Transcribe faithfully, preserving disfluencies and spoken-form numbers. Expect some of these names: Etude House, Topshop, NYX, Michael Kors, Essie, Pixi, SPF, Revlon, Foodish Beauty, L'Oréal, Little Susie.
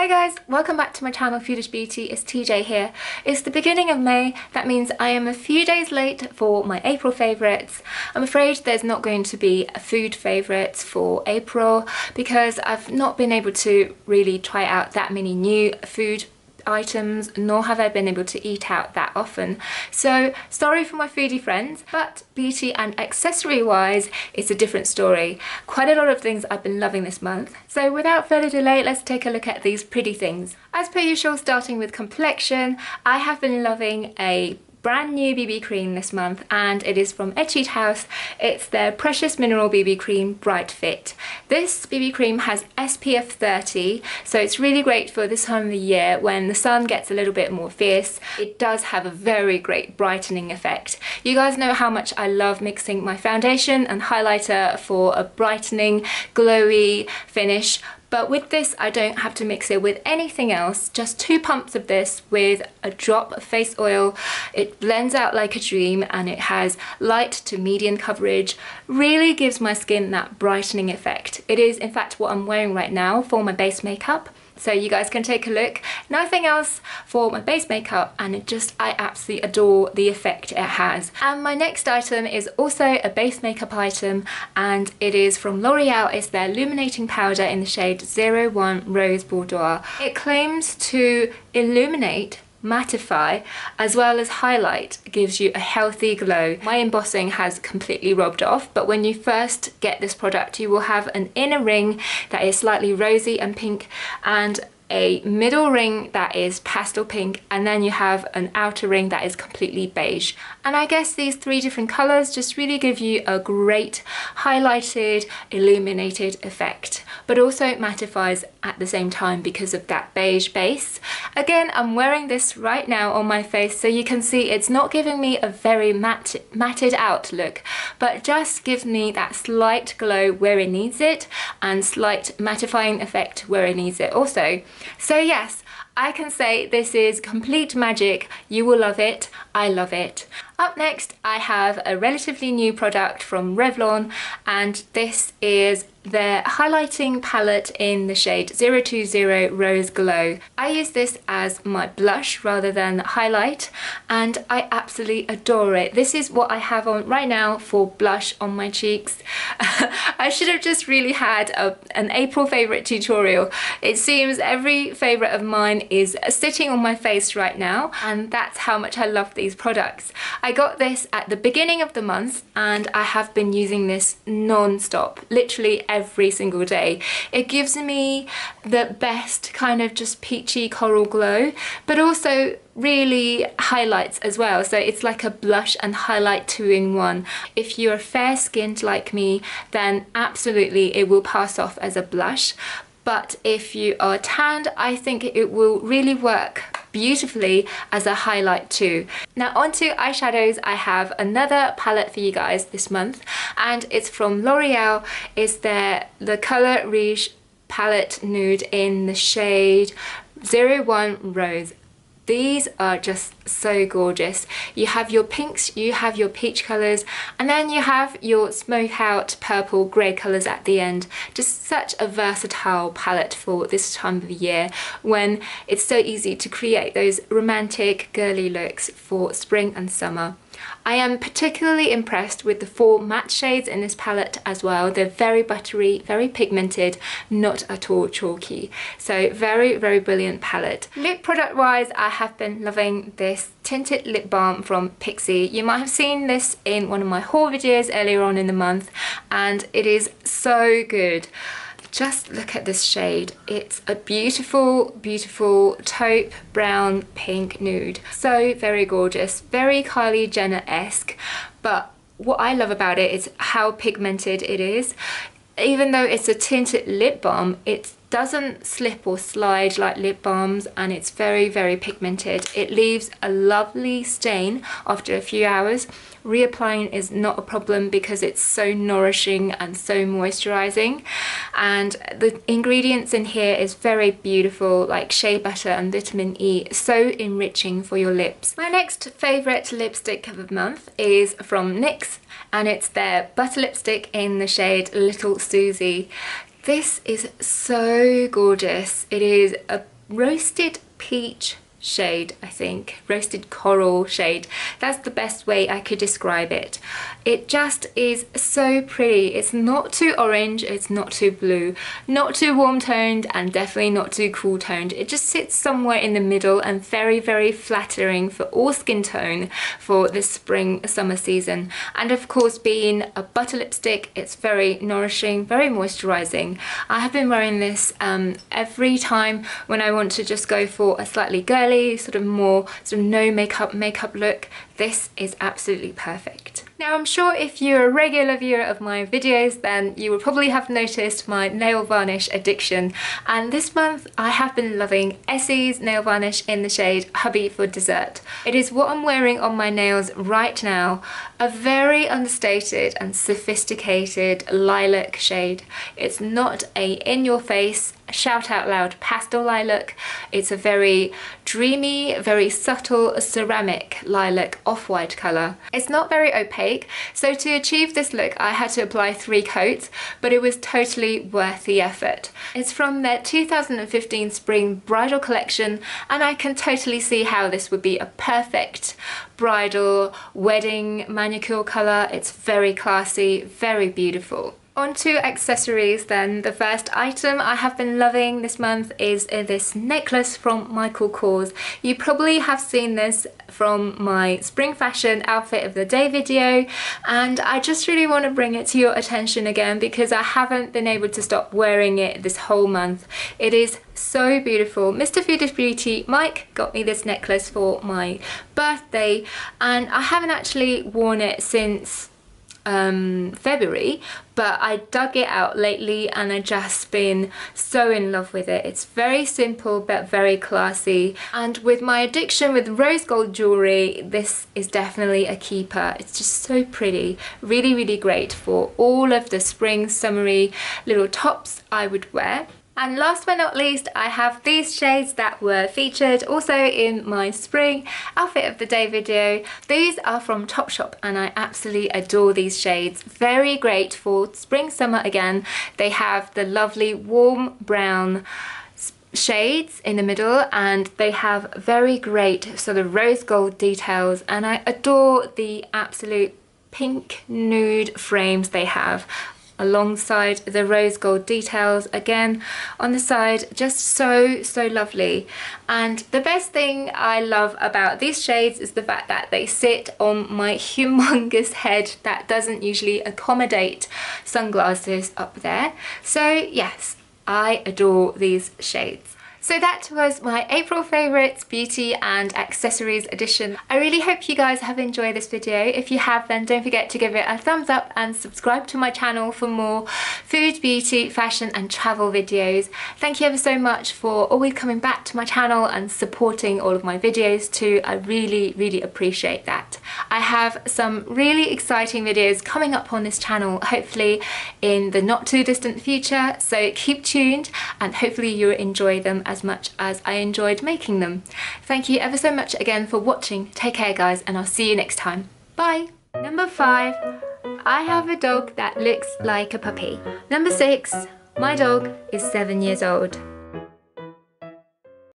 Hi guys, welcome back to my channel Foodish Beauty, it's T J here. It's the beginning of May, that means I am a few days late for my April favourites. I'm afraid there's not going to be a food favourites for April because I've not been able to really try out that many new food items, nor have I been able to eat out that often. So sorry for my foodie friends, but beauty and accessory wise it's a different story. Quite a lot of things I've been loving this month. So without further delay, let's take a look at these pretty things. As per usual, starting with complexion, I have been loving a brand new B B cream this month, and it is from Etude House. It's their Precious Mineral B B Cream Bright Fit. This B B cream has S P F thirty, so it's really great for this time of the year when the sun gets a little bit more fierce. It does have a very great brightening effect. You guys know how much I love mixing my foundation and highlighter for a brightening, glowy finish. But with this, I don't have to mix it with anything else. Just two pumps of this with a drop of face oil. It blends out like a dream and it has light to medium coverage. Really gives my skin that brightening effect. It is, in fact, what I'm wearing right now for my base makeup. So you guys can take a look. Nothing else for my base makeup, and it just, I absolutely adore the effect it has. And my next item is also a base makeup item, and it is from L'Oréal. It's their illuminating powder in the shade zero one Rose Bordeaux. It claims to illuminate, mattify, as well as highlight. It gives you a healthy glow. My embossing has completely rubbed off, but when you first get this product you will have an inner ring that is slightly rosy and pink, and a middle ring that is pastel pink, and then you have an outer ring that is completely beige. And I guess these three different colours just really give you a great highlighted, illuminated effect, but also mattifies at the same time because of that beige base. Again, I'm wearing this right now on my face, so you can see it's not giving me a very matte, matted out look, but just gives me that slight glow where it needs it, and slight mattifying effect where it needs it also. So yes, I can say this is complete magic. You will love it. I love it. Up next, I have a relatively new product from Revlon, and this is their highlighting palette in the shade zero two zero Rose Glow. I use this as my blush rather than highlight, and I absolutely adore it. This is what I have on right now for blush on my cheeks. I should have just really had a, an April favourite tutorial. It seems every favourite of mine is sitting on my face right now, and that's how much I love these products. I got this at the beginning of the month, and I have been using this non-stop, literally every single day. It gives me the best kind of just peachy coral glow, but also really highlights as well, so it's like a blush and highlight two in one. If you're fair skinned like me, then absolutely it will pass off as a blush, but if you are tanned, I think it will really work beautifully as a highlight too. Now onto eyeshadows. I have another palette for you guys this month, and it's from L'Oréal. It's their the Color Rouge palette nude in the shade zero one Rose. These are just so gorgeous. You have your pinks, you have your peach colours, and then you have your smoke out purple grey colours at the end. Just such a versatile palette for this time of year when it's so easy to create those romantic girly looks for spring and summer. I am particularly impressed with the four matte shades in this palette as well. They're very buttery, very pigmented, not at all chalky. So very, very brilliant palette. Lip product wise, I have been loving this tinted lip balm from Pixi. You might have seen this in one of my haul videos earlier on in the month, and it is so good. Just look at this shade. It's a beautiful, beautiful taupe brown pink nude. So very gorgeous, very Kylie Jenner-esque, but what I love about it is how pigmented it is. Even though it's a tinted lip balm, it doesn't slip or slide like lip balms, and it's very, very pigmented. It leaves a lovely stain after a few hours. Reapplying is not a problem because it's so nourishing and so moisturizing, and the ingredients in here is very beautiful, like shea butter and vitamin E, so enriching for your lips. My next favorite lipstick of the month is from NYX, and it's their butter lipstick in the shade Little Susie. This is so gorgeous. It is a roasted peach shade, I think, roasted coral shade. That's the best way I could describe it. It just is so pretty. It's not too orange, it's not too blue, not too warm toned, and definitely not too cool toned. It just sits somewhere in the middle and very, very flattering for all skin tone for the spring summer season. And of course, being a butter lipstick, it's very nourishing, very moisturizing. I have been wearing this um, every time when I want to just go for a slightly girly sort of more sort of no makeup makeup look. This is absolutely perfect. Now, I'm sure if you're a regular viewer of my videos, then you will probably have noticed my nail varnish addiction. And this month I have been loving Essie's nail varnish in the shade Hubby for Dessert. It is what I'm wearing on my nails right now, a very understated and sophisticated lilac shade. It's not a in-your-face, shout out loud pastel lilac. It's a very dreamy, very subtle ceramic lilac off-white colour. It's not very opaque, so to achieve this look I had to apply three coats, but it was totally worth the effort. It's from their two thousand fifteen spring bridal collection, and I can totally see how this would be a perfect bridal wedding manicure colour. It's very classy, very beautiful. On to accessories then. The first item I have been loving this month is this necklace from Michael Kors. You probably have seen this from my spring fashion outfit of the day video, and I just really want to bring it to your attention again because I haven't been able to stop wearing it this whole month. It is so beautiful. Mister Foodish Beauty Mike got me this necklace for my birthday, and I haven't actually worn it since um, February, but I dug it out lately and I've just been so in love with it. It's very simple but very classy, and with my addiction with rose gold jewellery, this is definitely a keeper. It's just so pretty, really really great for all of the spring summery little tops I would wear. And last but not least, I have these shades that were featured also in my spring outfit of the day video. These are from Topshop, and I absolutely adore these shades. Very great for spring summer again. They have the lovely warm brown shades in the middle, and they have very great sort of rose gold details, and I adore the absolute pink nude frames they have alongside the rose gold details again on the side. Just so so lovely. And the best thing I love about these shades is the fact that they sit on my humongous head that doesn't usually accommodate sunglasses up there. So yes, I adore these shades. So that was my April favourites beauty and accessories edition. I really hope you guys have enjoyed this video. If you have, then don't forget to give it a thumbs up and subscribe to my channel for more food, beauty, fashion and travel videos. Thank you ever so much for always coming back to my channel and supporting all of my videos too. I really really appreciate that. I have some really exciting videos coming up on this channel, hopefully in the not too distant future, so keep tuned and hopefully you'll enjoy them as much as I enjoyed making them. Thank you ever so much again for watching. Take care guys, and I'll see you next time. Bye! Number five, I have a dog that looks like a puppy. Number six, my dog is seven years old.